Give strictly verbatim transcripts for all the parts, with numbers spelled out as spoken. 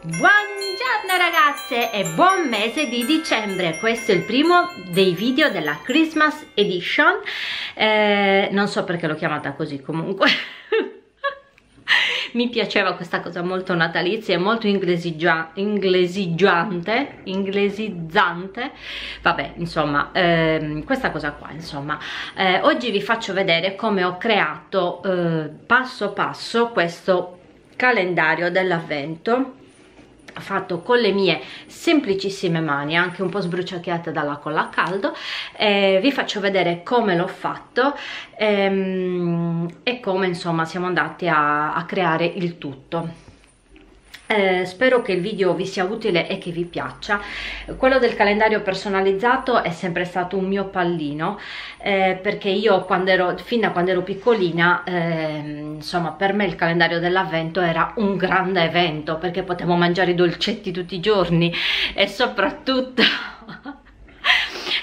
Buongiorno ragazze e buon mese di dicembre. Questo è il primo dei video della Christmas Edition, eh, non so perché l'ho chiamata così, comunque mi piaceva questa cosa molto natalizia e molto inglesigiante, inglesizzante, vabbè, insomma, ehm, questa cosa qua, insomma. Eh, oggi vi faccio vedere come ho creato eh, passo passo questo calendario dell'avvento, fatto con le mie semplicissime mani, anche un po' sbruciacchiate dalla colla a caldo. Eh, vi faccio vedere come l'ho fatto ehm, e come, insomma, siamo andati a, a creare il tutto. Eh, spero che il video vi sia utile e che vi piaccia. Quello del calendario personalizzato è sempre stato un mio pallino, eh, perché io quando ero, fin da quando ero piccolina, eh, insomma, per me il calendario dell'avvento era un grande evento, perché potevo mangiare i dolcetti tutti i giorni e soprattutto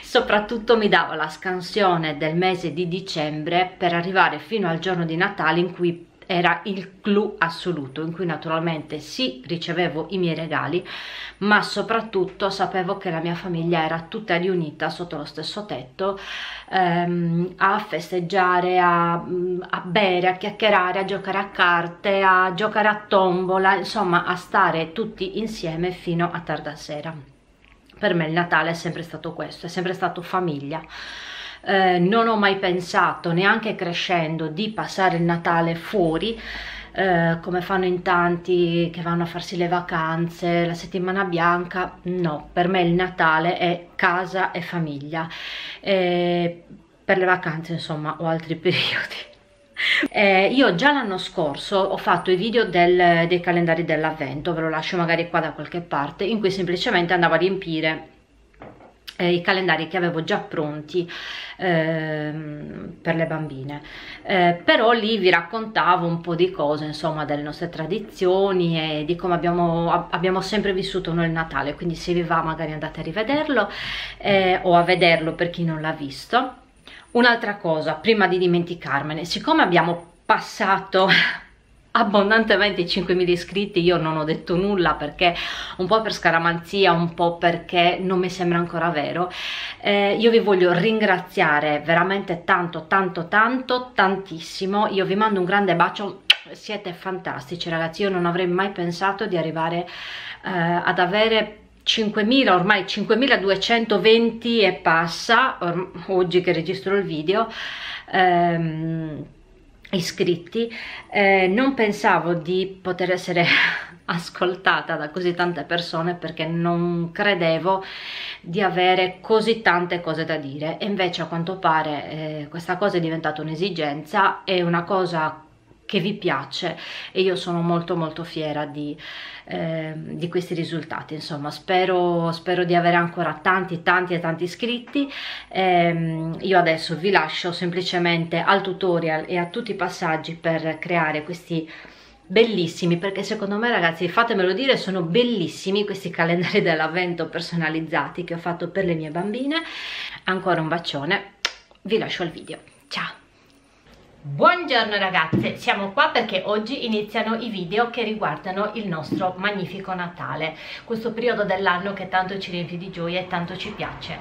soprattutto mi dava la scansione del mese di dicembre per arrivare fino al giorno di Natale, in cui era il clou assoluto, in cui naturalmente sì, ricevevo i miei regali, ma soprattutto sapevo che la mia famiglia era tutta riunita sotto lo stesso tetto, ehm, a festeggiare, a, a bere, a chiacchierare, a giocare a carte, a giocare a tombola, insomma a stare tutti insieme fino a tarda sera. Per me il Natale è sempre stato questo, è sempre stato famiglia. Eh, non ho mai pensato, neanche crescendo, di passare il Natale fuori, eh, come fanno in tanti che vanno a farsi le vacanze, la settimana bianca. No, per me il Natale è casa e famiglia, eh, per le vacanze, insomma, o altri periodi. Eh, io già l'anno scorso ho fatto i video del, dei calendari dell'avvento, ve lo lascio magari qua da qualche parte, in cui semplicemente andavo a riempire Eh, i calendari che avevo già pronti ehm, per le bambine, eh, però lì vi raccontavo un po' di cose, insomma, delle nostre tradizioni e di come abbiamo, ab abbiamo sempre vissuto noi il Natale. Quindi se vi va magari andate a rivederlo, eh, o a vederlo per chi non l'ha visto. Un'altra cosa, prima di dimenticarmene, siccome abbiamo passato abbondantemente cinquemila iscritti, io non ho detto nulla, perché un po' per scaramanzia, un po' perché non mi sembra ancora vero. Eh, io vi voglio ringraziare veramente tanto tanto tanto tantissimo, io vi mando un grande bacio, siete fantastici ragazzi, io non avrei mai pensato di arrivare eh, ad avere cinquemila, ormai cinquemiladuecentoventi e passa, oggi che registro il video, ehm, iscritti. Eh, non pensavo di poter essere ascoltata da così tante persone, perché non credevo di avere così tante cose da dire, e invece a quanto pare eh, questa cosa è diventata un'esigenza, è una cosa che vi piace, e io sono molto molto fiera di, eh, di questi risultati. Insomma, spero, spero di avere ancora tanti tanti e tanti iscritti. Ehm, io adesso vi lascio semplicemente al tutorial e a tutti i passaggi per creare questi bellissimi, perché secondo me ragazzi, fatemelo dire, sono bellissimi questi calendari dell'avvento personalizzati che ho fatto per le mie bambine. Ancora un bacione, vi lascio al video, ciao! Buongiorno ragazze, siamo qua perché oggi iniziano i video che riguardano il nostro magnifico Natale, questo periodo dell'anno che tanto ci riempie di gioia e tanto ci piace.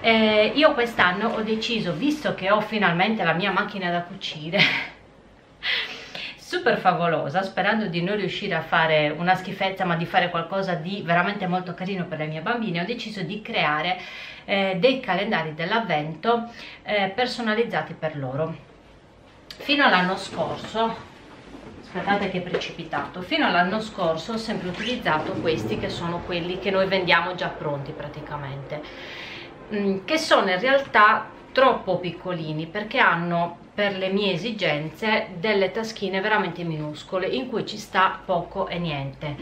Eh, io quest'anno ho deciso, visto che ho finalmente la mia macchina da cucire super favolosa, sperando di non riuscire a fare una schifezza ma di fare qualcosa di veramente molto carino per le mie bambine, ho deciso di creare eh, dei calendari dell'avvento eh, personalizzati per loro. Fino all'anno scorso, aspettate che è precipitato, fino all'anno scorso ho sempre utilizzato questi, che sono quelli che noi vendiamo già pronti praticamente, che sono in realtà troppo piccolini, perché hanno per le mie esigenze delle taschine veramente minuscole in cui ci sta poco e niente,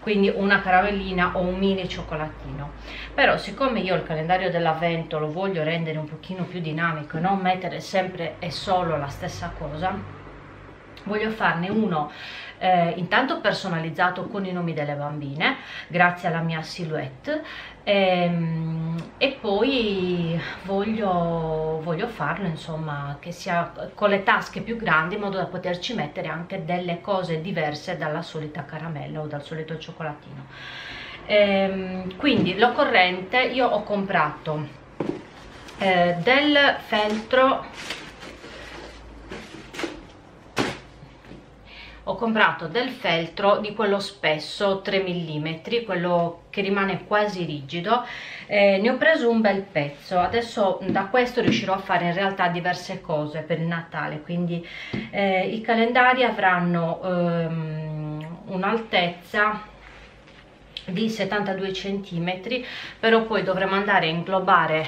quindi una caramellina o un mini cioccolatino. Però siccome io il calendario dell'avvento lo voglio rendere un pochino più dinamico e non mettere sempre e solo la stessa cosa, Voglio farne uno eh, intanto personalizzato con i nomi delle bambine, grazie alla mia Silhouette, ehm, e poi voglio, voglio farlo, insomma, che sia con le tasche più grandi, in modo da poterci mettere anche delle cose diverse dalla solita caramella o dal solito cioccolatino. Ehm, quindi l'occorrente, io ho comprato eh, del feltro ho comprato del feltro di quello spesso tre millimetri, quello che rimane quasi rigido, eh, ne ho preso un bel pezzo. Adesso da questo riuscirò a fare in realtà diverse cose per il Natale, quindi eh, i calendari avranno ehm, un'altezza di settantadue centimetri, però poi dovremo andare a inglobare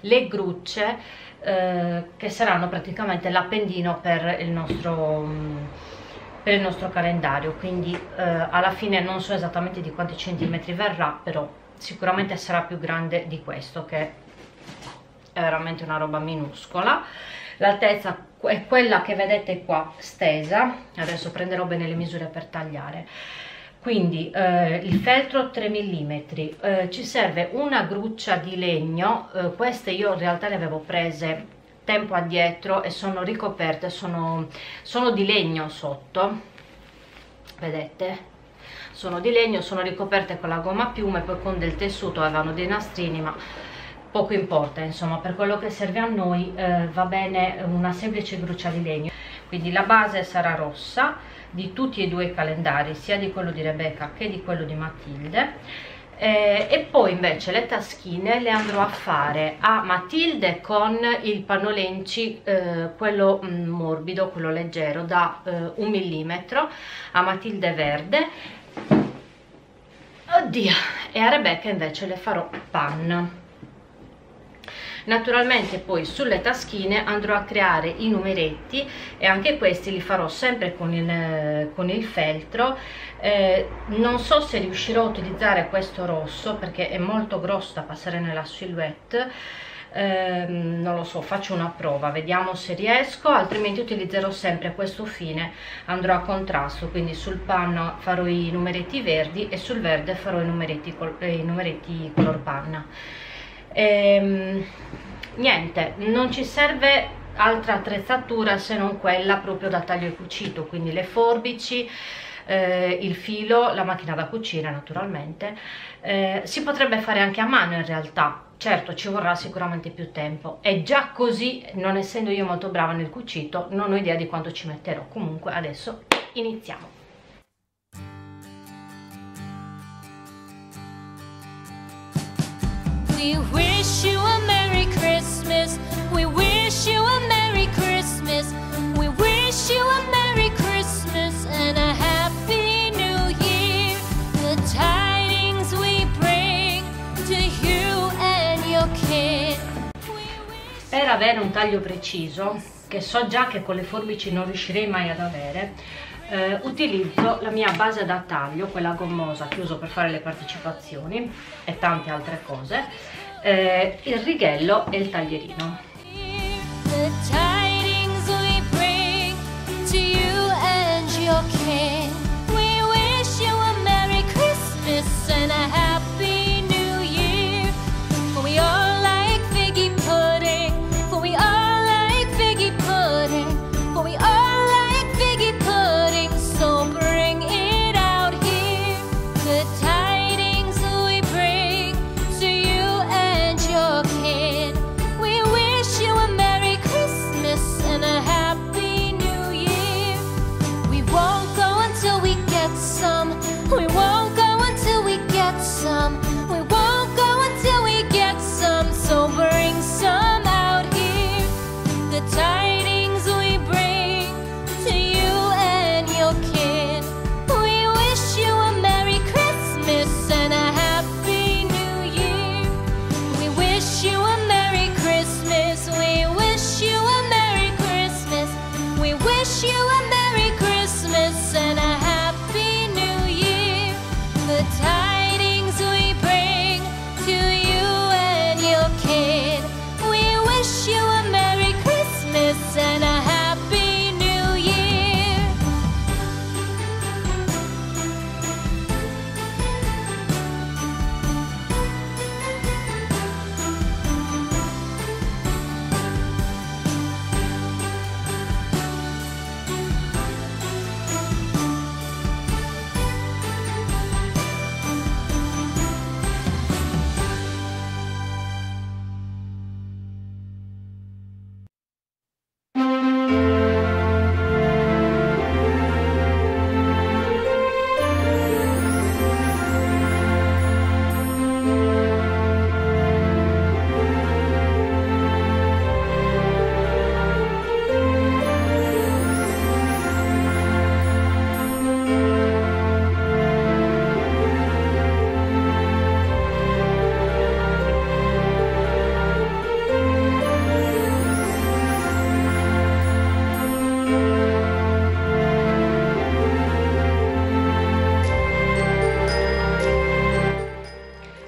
le grucce eh, che saranno praticamente l'appendino per il nostro... Mh, per il nostro calendario, quindi eh, alla fine non so esattamente di quanti centimetri verrà, però sicuramente sarà più grande di questo, che è veramente una roba minuscola. L'altezza è quella che vedete qua stesa, adesso prenderò bene le misure per tagliare. Quindi eh, il feltro tre millimetri, eh, ci serve una gruccia di legno, eh, queste io in realtà le avevo prese tempo addietro e sono ricoperte, sono, sono di legno sotto, vedete, sono di legno, sono ricoperte con la gomma piuma e poi con del tessuto, avevano dei nastrini, ma poco importa, insomma, per quello che serve a noi eh, va bene una semplice gruccia di legno. Quindi la base sarà rossa di tutti e due i calendari, sia di quello di Rebecca che di quello di Matilde. Eh, e poi invece le taschine le andrò a fare a Matilde con il panolenci, eh, quello mm, morbido, quello leggero, da eh, un millimetro, a Matilde verde, oddio, e a Rebecca invece le farò pan. Naturalmente poi sulle taschine andrò a creare i numeretti, e anche questi li farò sempre con il, con il feltro. Eh, non so se riuscirò a utilizzare questo rosso perché è molto grosso da passare nella Silhouette, eh, non lo so, faccio una prova, vediamo se riesco, altrimenti utilizzerò sempre questo fine, andrò a contrasto, quindi sul panno farò i numeretti verdi e sul verde farò i numeretti, col, eh, i numeretti color panna. Ehm, niente, non ci serve altra attrezzatura se non quella proprio da taglio e cucito, quindi le forbici, eh, il filo, la macchina da cucire naturalmente. Eh, si potrebbe fare anche a mano in realtà, certo ci vorrà sicuramente più tempo, e già così, non essendo io molto brava nel cucito, non ho idea di quanto ci metterò. Comunque adesso iniziamo. We wish you a Merry Christmas. We wish you a Merry Christmas. We wish you a Merry Christmas and a Happy New Year. The tidings we bring to you and your kid. Per avere un taglio preciso, che so già che con le forbici non riuscirei mai ad avere, eh, utilizzo la mia base da taglio, quella gommosa che uso per fare le partecipazioni e tante altre cose, eh, il righello e il taglierino. We wish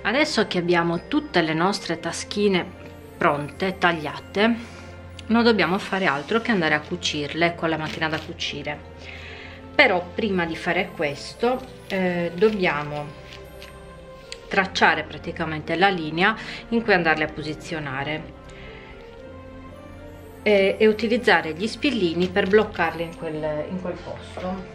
Adesso che abbiamo tutte le nostre taschine pronte, tagliate, non dobbiamo fare altro che andare a cucirle con la macchina da cucire. Però prima di fare questo eh, dobbiamo tracciare praticamente la linea in cui andarle a posizionare e, e utilizzare gli spillini per bloccarle in quel, in quel posto.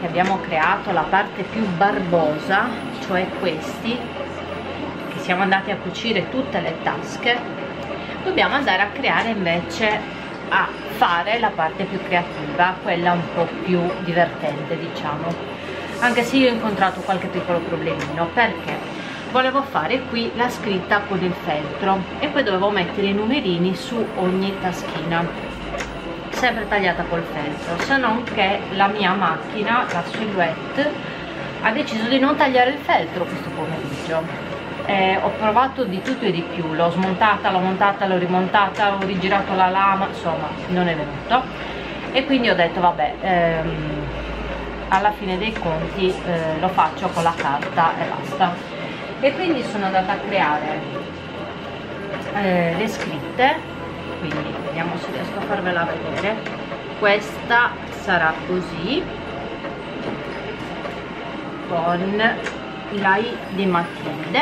Che abbiamo creato la parte più barbosa, cioè questi che siamo andati a cucire tutte le tasche, dobbiamo andare a creare invece, a fare la parte più creativa, quella un po' più divertente, diciamo, anche se io ho incontrato qualche piccolo problemino, perché volevo fare qui la scritta con il feltro e poi dovevo mettere i numerini su ogni taschina, sempre tagliata col feltro, se non che la mia macchina, la Silhouette, ha deciso di non tagliare il feltro questo pomeriggio. Eh, ho provato di tutto e di più, l'ho smontata, l'ho montata, l'ho rimontata, ho rigirato la lama, insomma non è venuto, e quindi ho detto vabbè, ehm, alla fine dei conti eh, lo faccio con la carta e basta. E quindi sono andata a creare eh, le scritte. Quindi vediamo se riesco a farvela vedere. Questa sarà così, con la I di Matilde,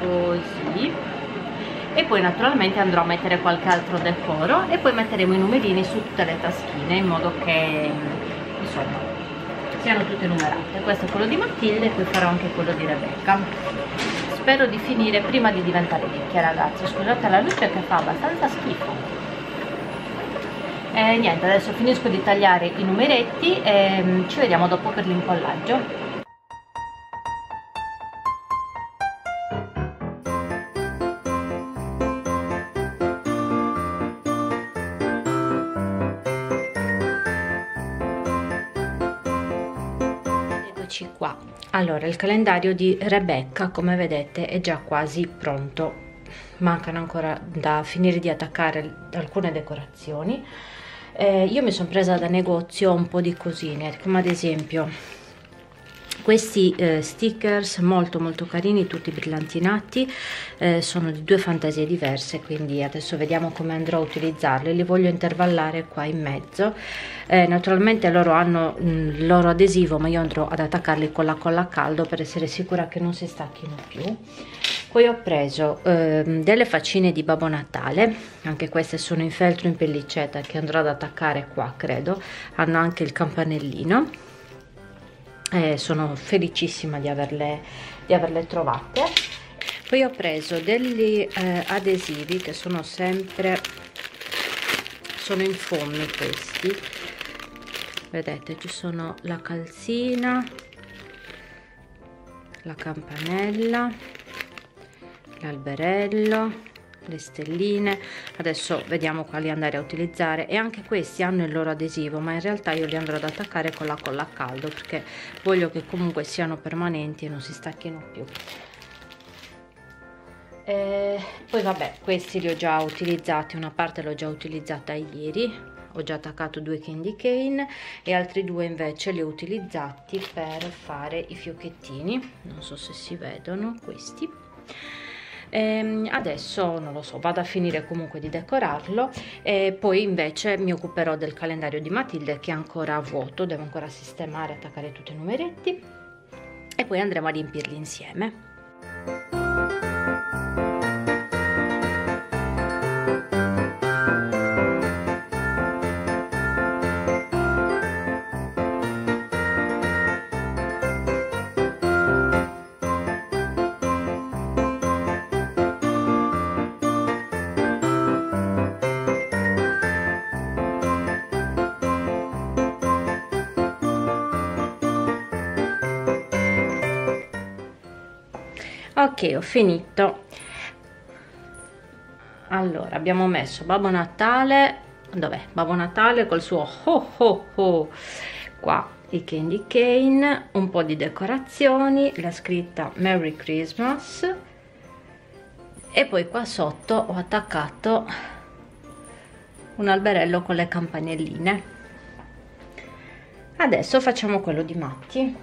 così, e poi naturalmente andrò a mettere qualche altro decoro e poi metteremo i numerini su tutte le taschine in modo che insomma siano tutte numerate. Questo è quello di Matilde e poi farò anche quello di Rebecca. Spero di finire prima di diventare vecchia, ragazzi, scusate la luce che fa abbastanza schifo. E niente, adesso finisco di tagliare i numeretti e ci vediamo dopo per l'incollaggio. Qua allora il calendario di Rebecca, come vedete, è già quasi pronto, mancano ancora da finire di attaccare alcune decorazioni. Eh, io mi sono presa da negozio un po' di cosine, come ad esempio questi eh, stickers molto molto carini, tutti brillantinati, eh, sono di due fantasie diverse, quindi adesso vediamo come andrò a utilizzarli, li voglio intervallare qua in mezzo. Eh, naturalmente loro hanno mh, il loro adesivo, ma io andrò ad attaccarli con la colla a caldo per essere sicura che non si stacchino più. Poi ho preso eh, delle faccine di Babbo Natale, anche queste sono in feltro in pellicetta che andrò ad attaccare qua, credo. Hanno anche il campanellino e sono felicissima di averle, di averle trovate. Poi ho preso degli eh, adesivi che sono sempre, sono in foamy questi, vedete, ci sono la calzina, la campanella, l'alberello, le stelline. Adesso vediamo quali andare a utilizzare, e anche questi hanno il loro adesivo, ma in realtà io li andrò ad attaccare con la colla a caldo perché voglio che comunque siano permanenti e non si stacchino più. E poi vabbè, questi li ho già utilizzati, una parte l'ho già utilizzata ieri, ho già attaccato due candy cane e altri due invece li ho utilizzati per fare i fiocchettini, non so se si vedono questi. E adesso non lo so, vado a finire comunque di decorarlo e poi invece mi occuperò del calendario di Matilde che è ancora vuoto, devo ancora sistemare, attaccare tutti i numeretti e poi andremo a riempirli insieme. Ok, ho finito. Allora, abbiamo messo Babbo Natale, dov'è? Babbo Natale col suo ho ho ho, qua i candy cane, un po' di decorazioni, la scritta Merry Christmas, e poi qua sotto ho attaccato un alberello con le campanelline. Adesso facciamo quello di Matti.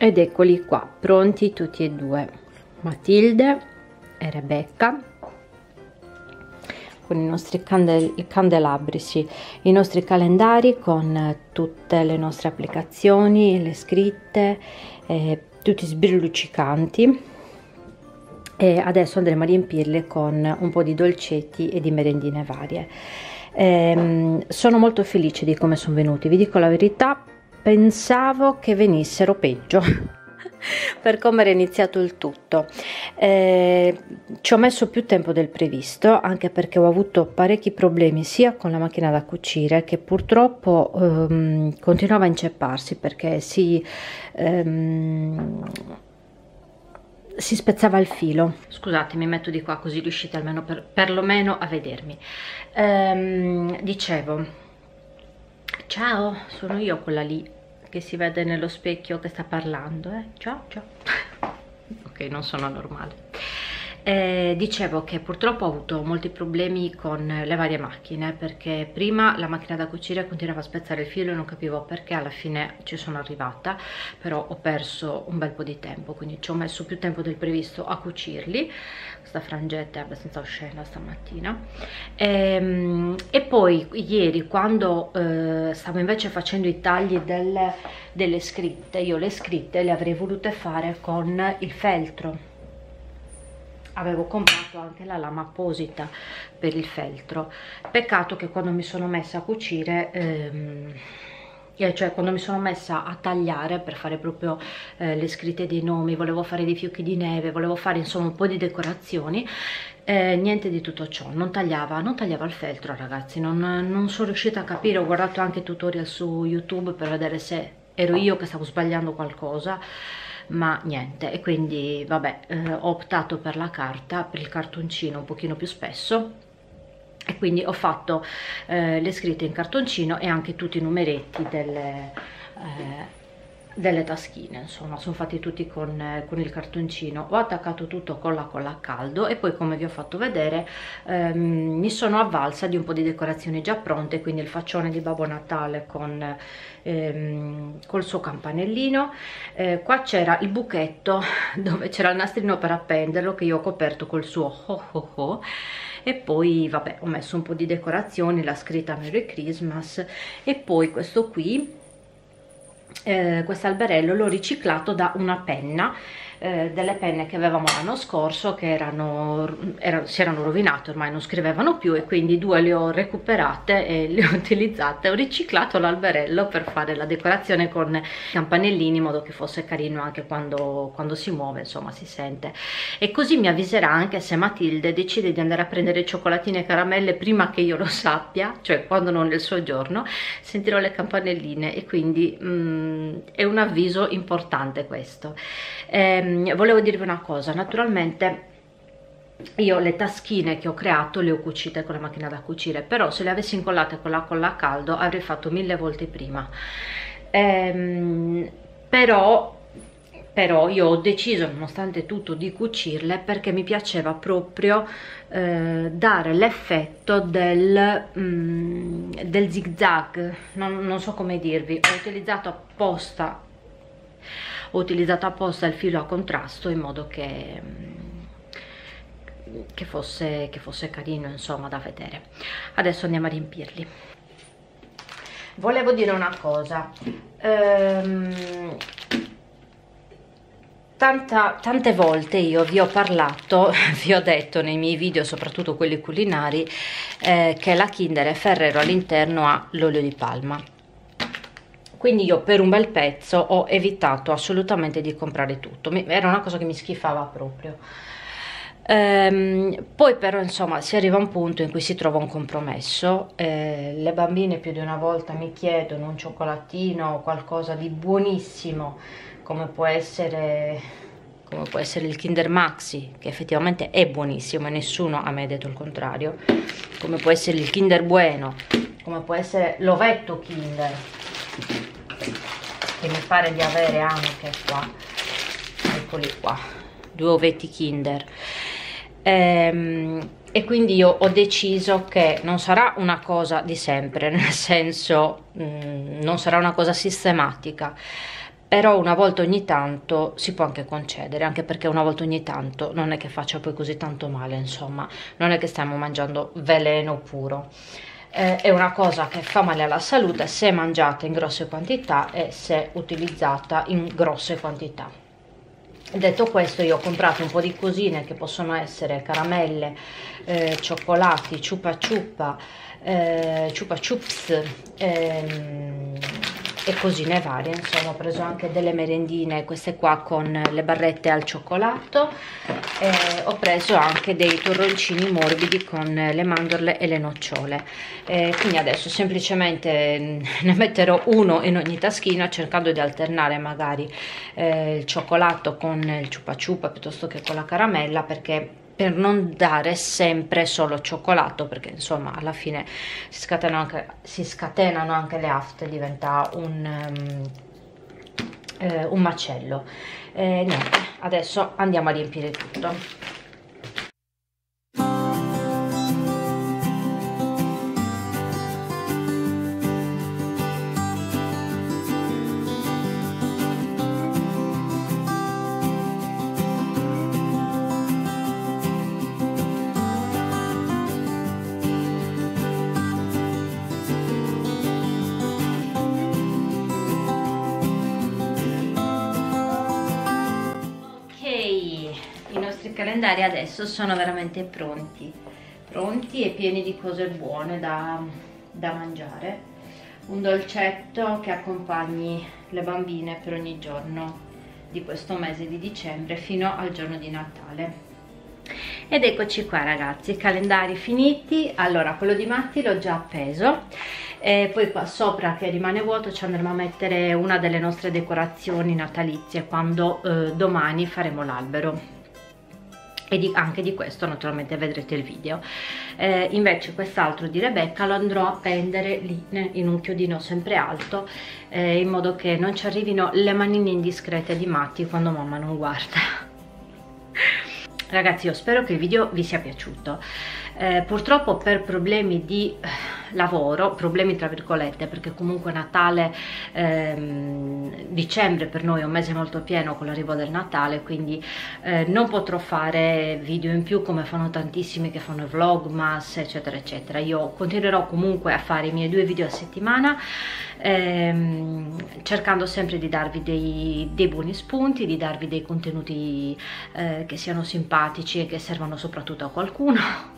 Ed eccoli qua, pronti tutti e due, Matilde e Rebecca, con i nostri candel candelabri, sì, i nostri calendari con tutte le nostre applicazioni, le scritte, eh, tutti sbrilluccicanti, e adesso andremo a riempirle con un po' di dolcetti e di merendine varie. Eh, sono molto felice di come sono venuti, vi dico la verità, pensavo che venissero peggio per come era iniziato il tutto. Eh, ci ho messo più tempo del previsto, anche perché ho avuto parecchi problemi sia con la macchina da cucire che purtroppo ehm, continuava a incepparsi perché si, ehm, si spezzava il filo. Scusate, mi metto di qua così riuscite almeno per, perlomeno a vedermi. Ehm, dicevo, ciao, sono io quella lì che si vede nello specchio che sta parlando, eh? Ciao, ciao. Ok, non sono normale. Eh, dicevo che purtroppo ho avuto molti problemi con le varie macchine, perché prima la macchina da cucire continuava a spezzare il filo e non capivo perché. Alla fine ci sono arrivata, però ho perso un bel po' di tempo, quindi ci ho messo più tempo del previsto a cucirli. Questa frangetta è abbastanza oscena stamattina. E, e poi ieri, quando eh, stavo invece facendo i tagli delle, delle scritte, io le scritte le avrei volute fare con il feltro. Avevo comprato anche la lama apposita per il feltro, peccato che quando mi sono messa a cucire, ehm, cioè quando mi sono messa a tagliare per fare proprio eh, le scritte dei nomi, volevo fare dei fiocchi di neve, volevo fare insomma un po' di decorazioni, eh, niente di tutto ciò, non tagliava, non tagliava il feltro, ragazzi, non, non sono riuscita a capire. Ho guardato anche tutorial su YouTube per vedere se ero io che stavo sbagliando qualcosa, ma niente. E quindi vabbè, eh, ho optato per la carta, per il cartoncino un pochino più spesso, e quindi ho fatto eh, le scritte in cartoncino e anche tutti i numeretti delle, eh, delle taschine, insomma sono fatti tutti con, eh, con il cartoncino. Ho attaccato tutto con la colla a caldo e poi, come vi ho fatto vedere, ehm, mi sono avvalsa di un po' di decorazioni già pronte, quindi il faccione di Babbo Natale con ehm, col suo campanellino, eh, qua c'era il buchetto dove c'era il nastrino per appenderlo che io ho coperto col suo ho ho ho, e poi vabbè ho messo un po' di decorazioni, la scritta Merry Christmas, e poi questo qui, eh, questo alberello l'ho riciclato da una penna, eh, delle penne che avevamo l'anno scorso che erano, erano, si erano rovinate, ormai non scrivevano più, e quindi due le ho recuperate e le ho utilizzate. Ho riciclato l'alberello per fare la decorazione con i campanellini, in modo che fosse carino anche quando, quando si muove, insomma si sente, e così mi avviserà anche se Matilde decide di andare a prendere cioccolatine e caramelle prima che io lo sappia, cioè quando non è il suo giorno, sentirò le campanelline, e quindi mm, è un avviso importante questo. ehm, Volevo dirvi una cosa, naturalmente io le taschine che ho creato le ho cucite con la macchina da cucire, però se le avessi incollate con la colla a caldo avrei fatto mille volte prima. Ehm, però, però io ho deciso nonostante tutto di cucirle perché mi piaceva proprio eh, dare l'effetto del, mm, del zigzag, non, non so come dirvi, ho utilizzato apposta ho utilizzato apposta il filo a contrasto in modo che, che, fosse, che fosse carino, insomma, da vedere. Adesso andiamo a riempirli. Volevo dire una cosa, ehm, tanta, tante volte io vi ho parlato, vi ho detto nei miei video, soprattutto quelli culinari, eh, che la Kinder Ferrero all'interno ha l'olio di palma. Quindi io per un bel pezzo ho evitato assolutamente di comprare tutto, mi, era una cosa che mi schifava proprio. Ehm, poi però insomma si arriva a un punto in cui si trova un compromesso, eh, le bambine più di una volta mi chiedono un cioccolatino o qualcosa di buonissimo, come può essere, come può essere il Kinder Maxi, che effettivamente è buonissimo e nessuno a me ha detto il contrario, come può essere il Kinder Bueno, come può essere l'ovetto Kinder, che mi pare di avere anche qua, eccoli qua, due ovetti Kinder. Ehm, e quindi io ho deciso che non sarà una cosa di sempre, nel senso mh, non sarà una cosa sistematica, però una volta ogni tanto si può anche concedere, anche perché una volta ogni tanto non è che faccia poi così tanto male, insomma non è che stiamo mangiando veleno puro. Eh, è una cosa che fa male alla salute se mangiata in grosse quantità e se utilizzata in grosse quantità. Detto questo, io ho comprato un po' di cosine che possono essere caramelle, eh, cioccolati, chupa chupa, eh, chupa chups, ehm, e cosine varie, insomma ho preso anche delle merendine, queste qua con le barrette al cioccolato, e ho preso anche dei torroncini morbidi con le mandorle e le nocciole, e quindi adesso semplicemente ne metterò uno in ogni taschina, cercando di alternare magari eh, il cioccolato con il ciupa ciupa piuttosto che con la caramella, perché per non dare sempre solo cioccolato, perché insomma alla fine si scatenano anche, si scatenano anche le afte, diventa un, um, eh, un macello. Eh, niente, adesso andiamo a riempire tutto. calendari adesso sono veramente pronti, pronti e pieni di cose buone da, da mangiare. Un dolcetto che accompagni le bambine per ogni giorno di questo mese di dicembre fino al giorno di Natale. Ed eccoci qua ragazzi, calendari finiti. Allora, quello di Matti l'ho già appeso e poi qua sopra che rimane vuoto ci andremo a mettere una delle nostre decorazioni natalizie quando eh, domani faremo l'albero, e di, anche di questo naturalmente vedrete il video. Eh, invece quest'altro di Rebecca lo andrò a pendere lì in un chiodino sempre alto, eh, in modo che non ci arrivino le manine indiscrete di Matti quando mamma non guarda. Ragazzi, io spero che il video vi sia piaciuto. Eh, purtroppo per problemi di lavoro, problemi tra virgolette, perché comunque Natale, ehm, dicembre per noi è un mese molto pieno con l'arrivo del Natale, quindi eh, non potrò fare video in più come fanno tantissimi che fanno vlogmas eccetera eccetera. Io continuerò comunque a fare i miei due video a settimana, ehm, cercando sempre di darvi dei, dei buoni spunti, di darvi dei contenuti eh, che siano simpatici e che servano soprattutto a qualcuno.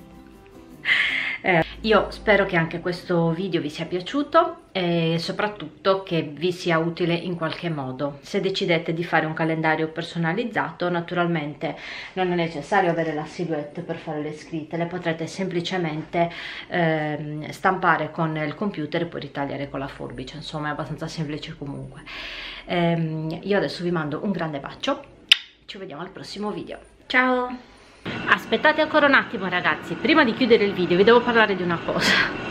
Eh, io spero che anche questo video vi sia piaciuto e soprattutto che vi sia utile in qualche modo. Se decidete di fare un calendario personalizzato, naturalmente non è necessario avere la silhouette per fare le scritte, le potrete semplicemente eh, stampare con il computer e poi ritagliare con la forbice, insomma è abbastanza semplice comunque. Eh, io adesso vi mando un grande bacio, ci vediamo al prossimo video, ciao! Aspettate ancora un attimo ragazzi, prima di chiudere il video vi devo parlare di una cosa.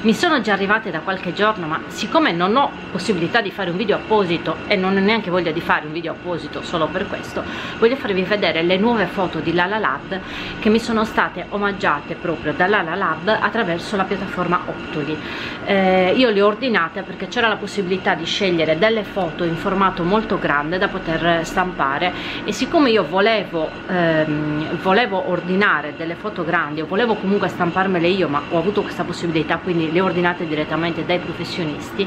Mi sono già arrivate da qualche giorno, ma siccome non ho possibilità di fare un video apposito e non ho neanche voglia di fare un video apposito solo per questo, voglio farvi vedere le nuove foto di LALALAB che mi sono state omaggiate proprio da LALALAB attraverso la piattaforma Octoly. Eh, io le ho ordinate perché c'era la possibilità di scegliere delle foto in formato molto grande da poter stampare, e siccome io volevo, ehm, volevo ordinare delle foto grandi, o volevo comunque stamparmele io, ma ho avuto questa possibilità, quindi le ordinate direttamente dai professionisti,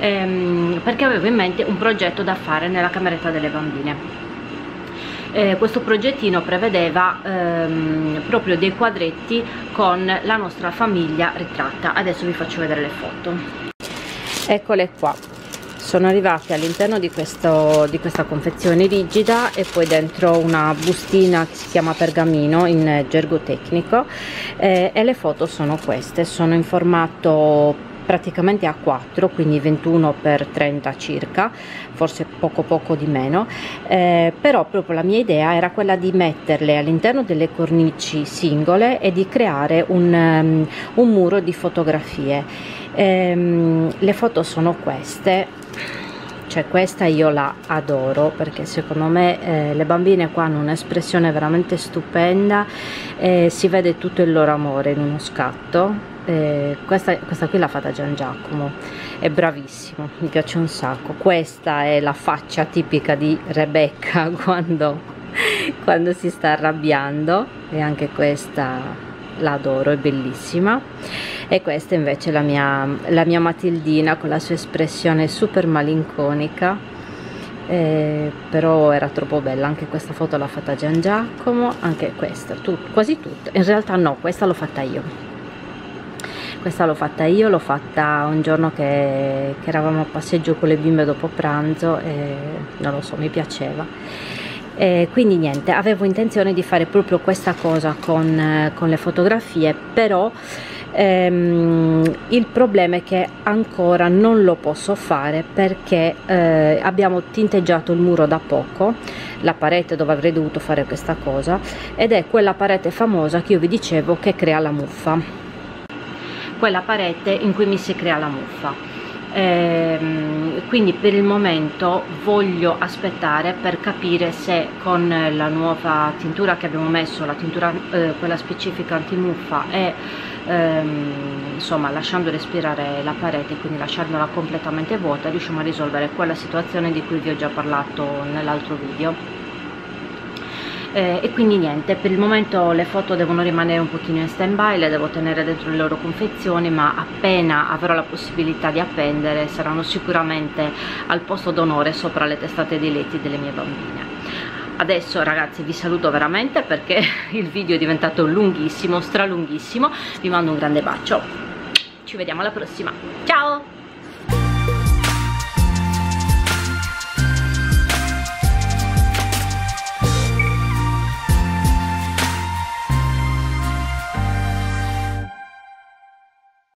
ehm, perché avevo in mente un progetto da fare nella cameretta delle bambine. Eh, questo progettino prevedeva ehm, proprio dei quadretti con la nostra famiglia ritratta. Adesso vi faccio vedere le foto. Eccole qua, sono arrivate all'interno di, di questa confezione rigida e poi dentro una bustina che si chiama pergamino in gergo tecnico, eh, e le foto sono queste, sono in formato praticamente A quattro, quindi ventuno per trenta circa, forse poco poco di meno, eh, però proprio la mia idea era quella di metterle all'interno delle cornici singole e di creare un, um, un muro di fotografie. Ehm, le foto sono queste. Cioè questa io la adoro perché secondo me eh, le bambine qua hanno un'espressione veramente stupenda, eh, si vede tutto il loro amore in uno scatto. eh, questa, questa qui l'ha fatta Gian Giacomo, è bravissimo, mi piace un sacco. Questa è la faccia tipica di Rebecca quando, quando si sta arrabbiando, e anche questa la adoro, è bellissima. E questa invece è la mia, la mia Matildina con la sua espressione super malinconica, eh, però era troppo bella. Anche questa foto l'ha fatta Gian Giacomo, anche questa, tut, quasi tutta, in realtà no, questa l'ho fatta io. Questa l'ho fatta io, l'ho fatta un giorno che, che eravamo a passeggio con le bimbe dopo pranzo e non lo so, mi piaceva. Eh, quindi niente, avevo intenzione di fare proprio questa cosa con, eh, con le fotografie, però ehm, il problema è che ancora non lo posso fare perché eh, abbiamo tinteggiato il muro da poco, la parete dove avrei dovuto fare questa cosa, ed è quella parete famosa che io vi dicevo che crea la muffa, quella parete in cui mi si crea la muffa. Eh, quindi per il momento voglio aspettare per capire se con la nuova tintura che abbiamo messo, la tintura eh, quella specifica antimuffa, e ehm, insomma lasciando respirare la parete, quindi lasciandola completamente vuota, riusciamo a risolvere quella situazione di cui vi ho già parlato nell'altro video. Eh, e quindi niente, per il momento le foto devono rimanere un pochino in stand by, le devo tenere dentro le loro confezioni, ma appena avrò la possibilità di appendere saranno sicuramente al posto d'onore sopra le testate di letti delle mie bambine. adesso ragazzi vi saluto veramente perché il video è diventato lunghissimo, stralunghissimo. Vi mando un grande bacio, ci vediamo alla prossima, ciao.